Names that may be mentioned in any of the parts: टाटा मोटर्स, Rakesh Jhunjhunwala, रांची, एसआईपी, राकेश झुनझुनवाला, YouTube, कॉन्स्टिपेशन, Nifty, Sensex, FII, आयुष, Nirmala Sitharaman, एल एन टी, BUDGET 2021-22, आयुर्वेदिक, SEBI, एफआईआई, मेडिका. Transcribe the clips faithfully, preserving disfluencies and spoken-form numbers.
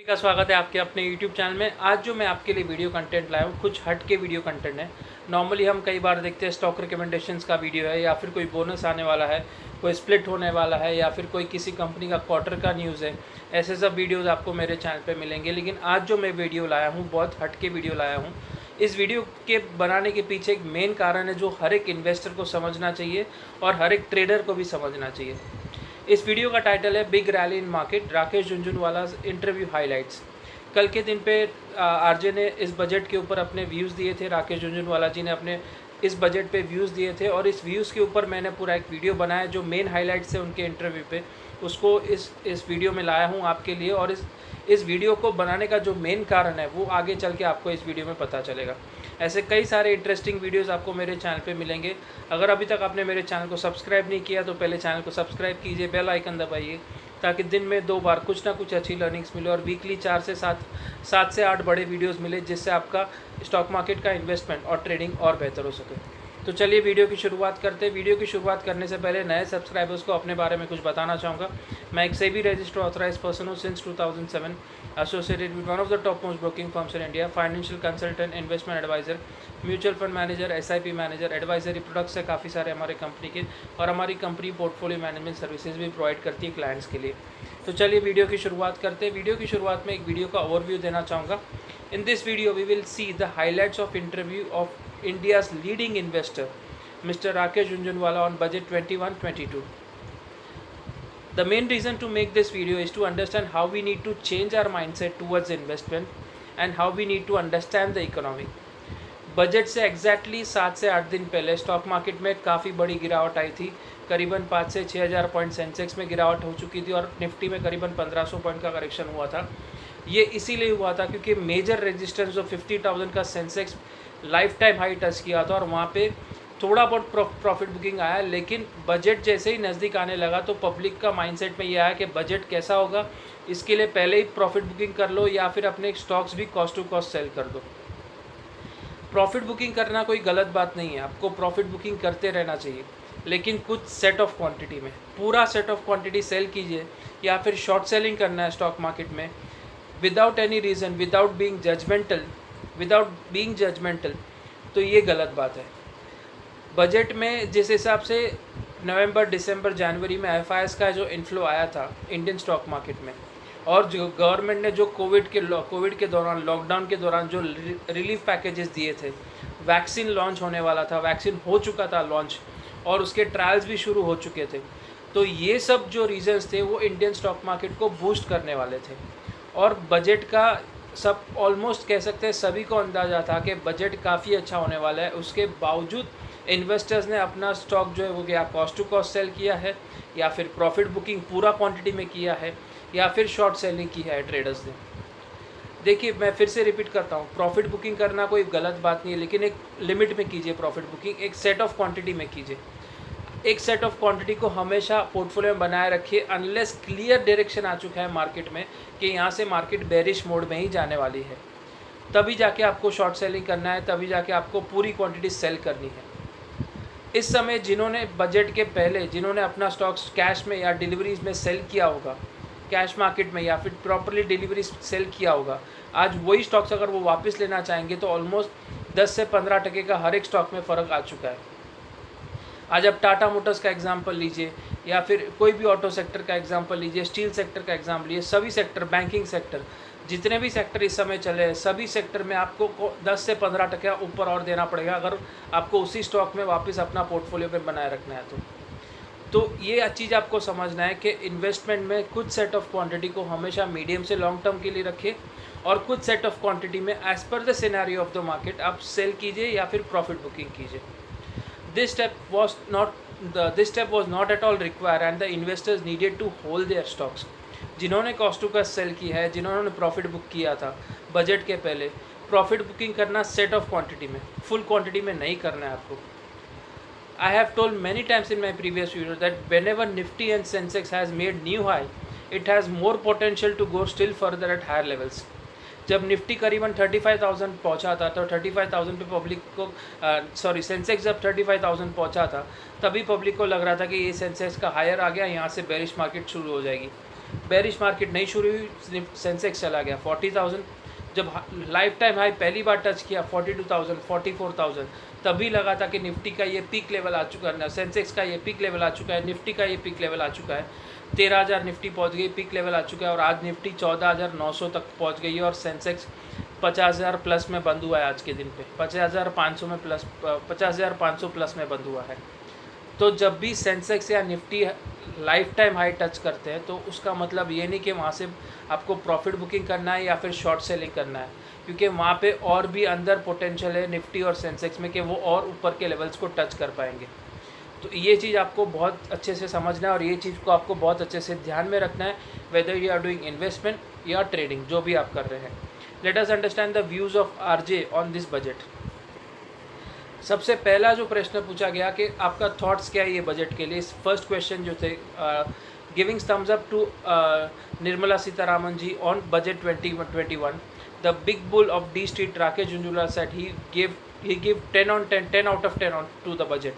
सभी का स्वागत है आपके अपने YouTube चैनल में। आज जो मैं आपके लिए वीडियो कंटेंट लाया हूँ कुछ हट के वीडियो कंटेंट है। नॉर्मली हम कई बार देखते हैं स्टॉक रिकमेंडेशंस का वीडियो है, या फिर कोई बोनस आने वाला है, कोई स्प्लिट होने वाला है, या फिर कोई किसी कंपनी का क्वार्टर का न्यूज़ है। ऐसे सब वीडियोज़ आपको मेरे चैनल पर मिलेंगे, लेकिन आज जो मैं वीडियो लाया हूँ बहुत हट के वीडियो लाया हूँ। इस वीडियो के बनाने के पीछे एक मेन कारण है जो हर एक इन्वेस्टर को समझना चाहिए और हर एक ट्रेडर को भी समझना चाहिए। इस वीडियो का टाइटल है big rally in market, राकेश झुनझुनवाला interview highlights. कल के दिन पे आरजे ने इस बजट के ऊपर अपने व्यूज़ दिए थे, राकेश झुनझुनवाला जी ने अपने इस बजट पे व्यूज़ दिए थे, और इस व्यूज़ के ऊपर मैंने पूरा एक वीडियो बनाया जो मेन हाइलाइट्स है उनके इंटरव्यू पे, उसको इस इस वीडियो में लाया हूँ आपके लिए। और इस इस वीडियो को बनाने का जो मेन कारण है वो आगे चल के आपको इस वीडियो में पता चलेगा। ऐसे कई सारे इंटरेस्टिंग वीडियोस आपको मेरे चैनल पे मिलेंगे। अगर अभी तक आपने मेरे चैनल को सब्सक्राइब नहीं किया तो पहले चैनल को सब्सक्राइब कीजिए, बेल आइकन दबाइए, ताकि दिन में दो बार कुछ ना कुछ अच्छी लर्निंग्स मिले, और वीकली चार से सात सात से आठ बड़े वीडियोज़ मिले जिससे आपका स्टॉक मार्केट का इन्वेस्टमेंट और ट्रेडिंग और बेहतर हो सके। तो चलिए वीडियो की शुरुआत करते हैं। वीडियो की शुरुआत करने से पहले नए सब्सक्राइबर्स को अपने बारे में कुछ बताना चाहूँगा। मैं एक सेबी रजिस्टर्ड ऑथराइज पर्सन हूँ। Since two thousand seven associated with one of the top most broking firms in India, financial consultant, investment adviser, mutual fund manager, एसआईपी manager, advisory products है काफ़ी सारे हमारे कंपनी के, और हमारी कंपनी पोर्टफोलियो मैनेजमेंट सर्विसेज भी provide करती है क्लाइंट्स के लिए। तो चलिए वीडियो की शुरुआत करते हैं। वीडियो की शुरुआत में एक वीडियो का ओवरव्यू देना चाहूँगा। In this video we will see the highlights of interview of India's leading investor, Mister Rakesh Jhunjhunwala, on budget twenty-one twenty-two. The main reason to make this video is to understand how we need to change our mindset towards investment and how we need to understand the economy. Budget से exactly सात से आठ दिन पहले stock market में काफ़ी बड़ी गिरावट आई थी। करीबन पाँच से छः हज़ार पॉइंट सेंसेक्स में गिरावट हो चुकी थी, और निफ्टी में करीबन पंद्रह सौ पॉइंट का करेक्शन हुआ था। ये इसीलिए हुआ था क्योंकि मेजर रेजिस्टेंस जो फिफ्टी थाउजेंड का Sensex life time high touch किया था, और वहाँ पे थोड़ा बहुत प्रॉफिट बुकिंग आया। लेकिन बजट जैसे ही नज़दीक आने लगा तो पब्लिक का माइंडसेट में ये आया कि बजट कैसा होगा, इसके लिए पहले ही प्रॉफिट बुकिंग कर लो, या फिर अपने स्टॉक्स भी कॉस्ट टू कॉस्ट सेल कर दो। प्रॉफिट बुकिंग करना कोई गलत बात नहीं है, आपको प्रॉफिट बुकिंग करते रहना चाहिए, लेकिन कुछ सेट ऑफ क्वान्टिटी में। पूरा सेट ऑफ क्वान्टिटी सेल कीजिए, या फिर शॉर्ट सेलिंग करना है स्टॉक मार्केट में without any reason, without being judgmental without being judgemental तो ये गलत बात है। बजट में जिस हिसाब से नवंबर, दिसंबर, जनवरी में एफआईआई का जो इन्फ्लो आया था इंडियन स्टॉक मार्केट में, और जो गवर्नमेंट ने जो कोविड के कोविड के दौरान, लॉकडाउन के दौरान जो रिलीफ पैकेजेस दिए थे, वैक्सीन लॉन्च होने वाला था, वैक्सीन हो चुका था लॉन्च, और उसके ट्रायल्स भी शुरू हो चुके थे, तो ये सब जो रीजंस थे वो इंडियन स्टॉक मार्केट को बूस्ट करने वाले थे। और बजट का सब ऑलमोस्ट कह सकते हैं सभी को अंदाज़ा था कि बजट काफ़ी अच्छा होने वाला है। उसके बावजूद इन्वेस्टर्स ने अपना स्टॉक जो है वो या कॉस्ट टू कॉस्ट सेल किया है, या फिर प्रॉफिट बुकिंग पूरा क्वांटिटी में किया है, या फिर शॉर्ट सेलिंग की है ट्रेडर्स ने। देखिए मैं फिर से रिपीट करता हूँ, प्रॉफिट बुकिंग करना कोई गलत बात नहीं है, लेकिन एक लिमिट में कीजिए प्रॉफिट बुकिंग, एक सेट ऑफ क्वान्टिटी में कीजिए। एक सेट ऑफ क्वांटिटी को हमेशा पोर्टफोलियो में बनाए रखिए अनलेस क्लियर डायरेक्शन आ चुका है मार्केट में कि यहाँ से मार्केट बेरिश मोड में ही जाने वाली है, तभी जाके आपको शॉर्ट सेलिंग करना है, तभी जाके आपको पूरी क्वांटिटी सेल करनी है। इस समय जिन्होंने बजट के पहले जिन्होंने अपना स्टॉक्स कैश में या डिलीवरीज में सेल किया होगा, कैश मार्केट में या फिर प्रॉपरली डिलीवरी सेल किया होगा, आज वही स्टॉक्स अगर वो वापस लेना चाहेंगे तो ऑलमोस्ट दस से पंद्रह टके का हर एक स्टॉक में फ़र्क आ चुका है। आज आप टाटा मोटर्स का एग्जांपल लीजिए, या फिर कोई भी ऑटो सेक्टर का एग्जांपल लीजिए, स्टील सेक्टर का एग्जांपल लीजिए, सभी सेक्टर, बैंकिंग सेक्टर, जितने भी सेक्टर इस समय चले हैं, सभी सेक्टर में आपको दस से पंद्रह टका ऊपर और देना पड़ेगा अगर आपको उसी स्टॉक में वापस अपना पोर्टफोलियो में बनाए रखना है। तो तो ये चीज़ आपको समझना है कि इन्वेस्टमेंट में कुछ सेट ऑफ क्वान्टिटी को हमेशा मीडियम से लॉन्ग टर्म के लिए रखिए, और कुछ सेट ऑफ क्वान्टिटी में as per the scenario of the market आप सेल कीजिए या फिर प्रॉफिट बुकिंग कीजिए। This step was not the this step was not at all required, and the investors needed to hold their stocks. जिन्होंने cost to cost sell की है, जिन्होंने profit book किया था बजट के पहले, प्रॉफिट बुकिंग करना सेट ऑफ क्वांटिटी में, फुल क्वांटिटी में नहीं करना है आपको। I have told many times in my previous video that whenever Nifty and Sensex has made new high, it has more potential to go still further at higher levels. जब निफ्टी करीबन thirty five thousand पहुंचा था, तो thirty five thousand पे public को sorry Sensex जब thirty five thousand पहुंचा था तभी पब्लिक को लग रहा था कि ये सेंसेक्स का हायर आ गया, यहाँ से बेरिश मार्केट शुरू हो जाएगी। बेरिश मार्केट नहीं शुरू हुई, सेंसेक्स चला गया फोर्टी थाउजेंड, जब लाइफ टाइम हाई पहली बार टच किया forty two thousand, forty four thousand, तभी लगा था कि निफ्टी का ये पीक लेवल आ चुका है, सेंसेक्स का ये पीक लेवल आ चुका है, निफ्टी का ये पीक लेवल आ चुका है, तेरह हज़ार निफ्टी पहुंच गई, पीक लेवल आ चुका है और आज निफ्टी चौदह हज़ार नौ सौ तक पहुंच गई है और सेंसेक्स पचास हज़ार प्लस में बंद हुआ है आज के दिन पे, पचास हज़ार पाँच सौ में प्लस पचास हज़ार पाँच सौ प्लस में बंद हुआ है। तो जब भी सेंसेक्स या Nifty life time high touch करते हैं तो उसका मतलब ये नहीं कि वहाँ से आपको प्रॉफिट बुकिंग करना है या फिर शॉर्ट सेलिंग करना है, क्योंकि वहाँ पे और भी अंदर पोटेंशियल है निफ्टी और सेंसेक्स में कि वो और ऊपर के लेवल्स को टच कर पाएंगे। तो ये चीज़ आपको बहुत अच्छे से समझना है और ये चीज़ को आपको बहुत अच्छे से ध्यान में रखना है, whether you are doing investment या ट्रेडिंग, जो भी आप कर रहे हैं। Let us understand the views of R J on this budget. सबसे पहला जो प्रश्न पूछा गया कि आपका थॉट्स क्या है ये बजट के लिए, फर्स्ट क्वेश्चन जो थे giving thumbs up to Nirmala Sitharaman ji on budget twenty twenty one, the big bull of D street Rakesh Jhunjhunwala said he give he give ten on ten, ten out of ten on to the budget,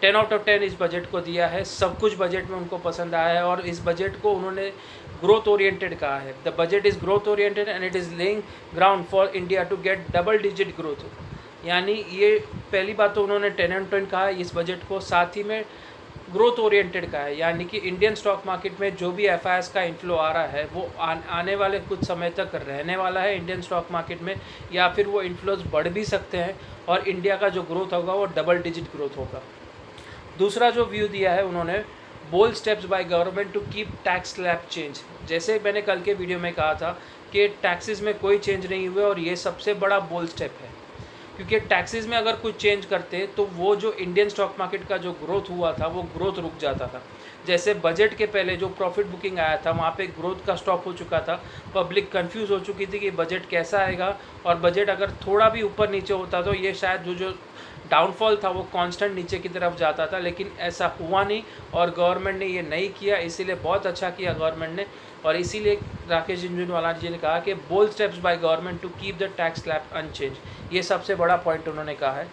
ten out of ten इस budget को दिया है, सब कुछ budget में उनको पसंद आया है और इस बजट को उन्होंने ग्रोथ ओरिएंटेड कहा है, the budget is growth oriented and it is laying ground for India to get double digit growth. यानी ये पहली बात तो उन्होंने टेन एंड टेन कहा है इस बजट को, साथ ही में ग्रोथ ओरिएंटेड का है, यानी कि इंडियन स्टॉक मार्केट में जो भी एफ आई आई का इनफ्लो आ रहा है वो आने वाले कुछ समय तक रहने वाला है इंडियन स्टॉक मार्केट में, या फिर वो इनफ्लोज बढ़ भी सकते हैं और इंडिया का जो ग्रोथ होगा वो डबल डिजिट ग्रोथ होगा। दूसरा जो व्यू दिया है उन्होंने, bold steps by government to keep tax slab change, जैसे मैंने कल के वीडियो में कहा था कि टैक्सेस में कोई चेंज नहीं हुए और ये सबसे बड़ा बोल्ड स्टेप है, क्योंकि टैक्सेस में अगर कुछ चेंज करते तो वो जो इंडियन स्टॉक मार्केट का जो ग्रोथ हुआ था वो ग्रोथ रुक जाता था। जैसे बजट के पहले जो प्रॉफिट बुकिंग आया था वहाँ पे ग्रोथ का स्टॉप हो चुका था, पब्लिक कंफ्यूज हो चुकी थी कि बजट कैसा आएगा और बजट अगर थोड़ा भी ऊपर नीचे होता तो ये शायद जो जो डाउनफॉल था वो कांस्टेंट नीचे की तरफ जाता था, लेकिन ऐसा हुआ नहीं और गवर्नमेंट ने ये नहीं किया, इसीलिए बहुत अच्छा किया गवर्नमेंट ने और इसीलिए राकेश झुंझुनवाला जी ने कहा कि bold steps by government to keep the tax slab unchange, ये सबसे बड़ा पॉइंट उन्होंने कहा है।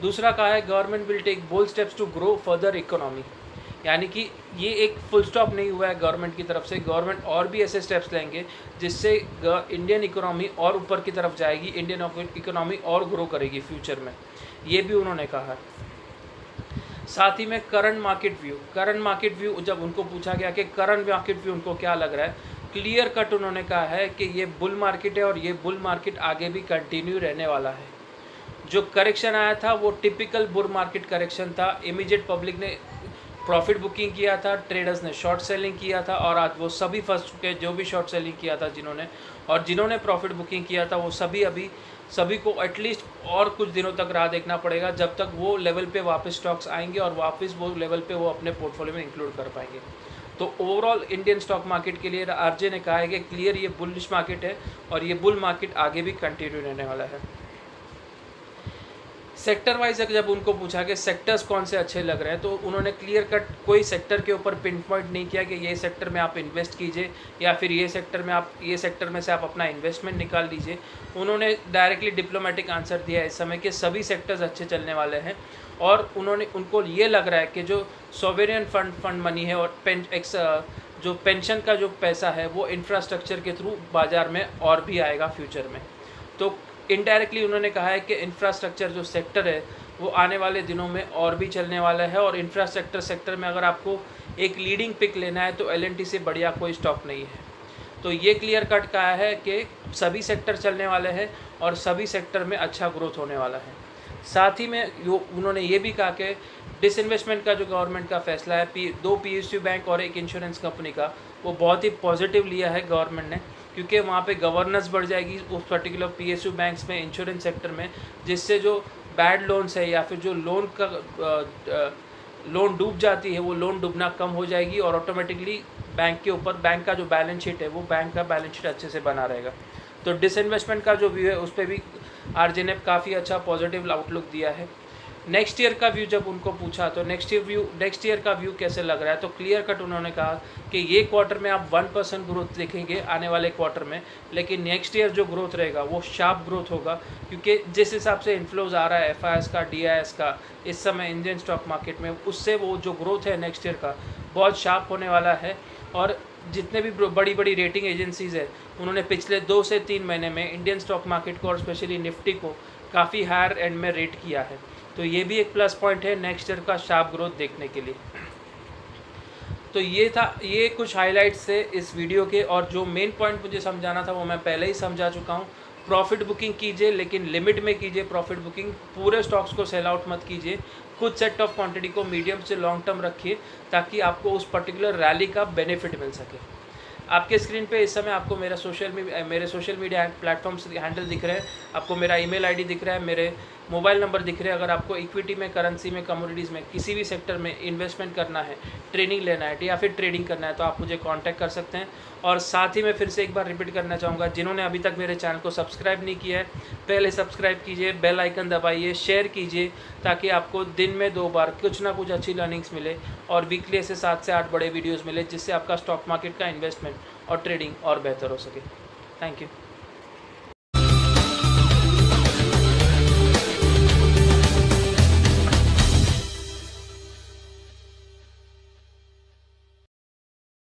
दूसरा कहा है government will take bold steps to grow further economy, यानी कि ये एक फुल स्टॉप नहीं हुआ है गवर्नमेंट की तरफ से, गवर्नमेंट और भी ऐसे स्टेप्स लेंगे जिससे इंडियन इकोनॉमी और ऊपर की तरफ जाएगी, इंडियन इकोनॉमी और ग्रो करेगी फ्यूचर में, ये भी उन्होंने कहा। साथ ही में current market view, current market view जब उनको पूछा गया कि करंट मार्केट व्यू उनको क्या लग रहा है, क्लियर कट उन्होंने कहा है कि ये बुल मार्केट है और ये बुल मार्केट आगे भी कंटिन्यू रहने वाला है। जो करेक्शन आया था वो टिपिकल बुल मार्केट करेक्शन था, इमीडिएट पब्लिक ने प्रॉफिट बुकिंग किया था, ट्रेडर्स ने शॉर्ट सेलिंग किया था और आज वो सभी फंस चुके हैं जो भी शॉर्ट सेलिंग किया था जिन्होंने, और जिन्होंने प्रॉफिट बुकिंग किया था वो सभी अभी सभी को एटलीस्ट और कुछ दिनों तक राह देखना पड़ेगा जब तक वो लेवल पे वापस स्टॉक्स आएंगे और वापस वो लेवल पे वो अपने पोर्टफोलियो में इंक्लूड कर पाएंगे। तो ओवरऑल इंडियन स्टॉक मार्केट के लिए आरजे ने कहा है कि क्लियर ये बुलिश मार्केट है और ये बुल मार्केट आगे भी कंटिन्यू रहने वाला है। सेक्टर वाइज जब उनको पूछा कि सेक्टर्स कौन से अच्छे लग रहे हैं तो उन्होंने क्लियर कट कोई सेक्टर के ऊपर पिन पॉइंट नहीं किया कि ये सेक्टर में आप इन्वेस्ट कीजिए या फिर ये सेक्टर में आप ये सेक्टर में से आप अपना इन्वेस्टमेंट निकाल लीजिए। उन्होंने डायरेक्टली डिप्लोमेटिक आंसर दिया इस समय कि सभी सेक्टर्स अच्छे चलने वाले हैं और उन्होंने उनको ये लग रहा है कि जो सॉवरेन फंड फंड मनी है और पेन एक्स जो पेंशन का जो पैसा है वो इंफ्रास्ट्रक्चर के थ्रू बाज़ार में और भी आएगा फ्यूचर में। तो इनडायरेक्टली उन्होंने कहा है कि इंफ्रास्ट्रक्चर जो सेक्टर है वो आने वाले दिनों में और भी चलने वाला है और इंफ्रास्ट्रक्चर सेक्टर में अगर आपको एक लीडिंग पिक लेना है तो एल एन टी से बढ़िया कोई स्टॉक नहीं है। तो ये क्लियर कट कहा है कि सभी सेक्टर चलने वाले हैं और सभी सेक्टर में अच्छा ग्रोथ होने वाला है। साथ ही में उन्होंने ये भी कहा कि डिसइन्वेस्टमेंट का जो गवर्नमेंट का फैसला है पी दो पी एस यू बैंक और एक इंश्योरेंस कंपनी का, वो बहुत ही पॉजिटिव लिया है गवर्नमेंट ने, क्योंकि वहाँ पे गवर्नेंस बढ़ जाएगी उस particular P S U banks में, इंश्योरेंस सेक्टर में, जिससे जो बैड लोन्स है या फिर जो लोन का लोन डूब जाती है वो लोन डूबना कम हो जाएगी और ऑटोमेटिकली बैंक के ऊपर बैंक का जो बैलेंस शीट है वो बैंक का बैलेंस शीट अच्छे से बना रहेगा। तो डिसइन्वेस्टमेंट का जो व्यू है उस पर भी आरजे ने काफ़ी अच्छा पॉजिटिव आउटलुक दिया है। नेक्स्ट ईयर का व्यू जब उनको पूछा तो next year view next year का व्यू कैसे लग रहा है तो क्लियर कट उन्होंने कहा कि ये क्वार्टर में आप वन परसेंट ग्रोथ देखेंगे आने वाले क्वार्टर में, लेकिन नेक्स्ट ईयर जो ग्रोथ रहेगा वो शार्प ग्रोथ होगा, क्योंकि जिस हिसाब से इन्फ्लोज आ रहा है एफ आई एस का डी आई एस का इस समय इंडियन स्टॉक मार्केट में, उससे वो जो ग्रोथ है नेक्स्ट ईयर का बहुत शार्प होने वाला है और जितने भी बड़ी बड़ी रेटिंग एजेंसीज़ हैं उन्होंने पिछले दो से तीन महीने में इंडियन स्टॉक मार्केट को और स्पेशली निफ्टी को काफ़ी हायर एंड में रेट किया है, तो ये भी एक प्लस पॉइंट है नेक्स्ट ईयर का शार्प ग्रोथ देखने के लिए। तो ये था, ये कुछ हाइलाइट्स थे इस वीडियो के, और जो मेन पॉइंट मुझे समझाना था वो मैं पहले ही समझा चुका हूँ। प्रॉफिट बुकिंग कीजिए लेकिन लिमिट में कीजिए। प्रॉफिट बुकिंग पूरे स्टॉक्स को सेल आउट मत कीजिए, कुछ सेट ऑफ क्वांटिटी को मीडियम से लॉन्ग टर्म रखिए ताकि आपको उस पर्टिकुलर रैली का बेनिफिट मिल सके। आपके स्क्रीन पे इस समय आपको मेरा सोशल मीडिया मेरे सोशल मीडिया प्लेटफॉर्म्स हैंडल दिख रहे हैं, आपको मेरा ईमेल आईडी दिख रहा है, मेरे मोबाइल नंबर दिख रहे हैं। अगर आपको इक्विटी में, करेंसी में, कमोडिटीज़ में, किसी भी सेक्टर में इन्वेस्टमेंट करना है, ट्रेनिंग लेना है या फिर ट्रेडिंग करना है तो आप मुझे कॉन्टैक्ट कर सकते हैं। और साथ ही मैं फिर से एक बार रिपीट करना चाहूँगा, जिन्होंने अभी तक मेरे चैनल को सब्सक्राइब नहीं किया है पहले सब्सक्राइब कीजिए, बेल आइकन दबाइए, शेयर कीजिए ताकि आपको दिन में दो बार कुछ ना कुछ अच्छी लर्निंग्स मिले और वीकली ऐसे सात से आठ बड़े वीडियोज़ मिले जिससे आपका स्टॉक मार्केट का इन्वेस्टमेंट और ट्रेडिंग और बेहतर हो सके। Thank you.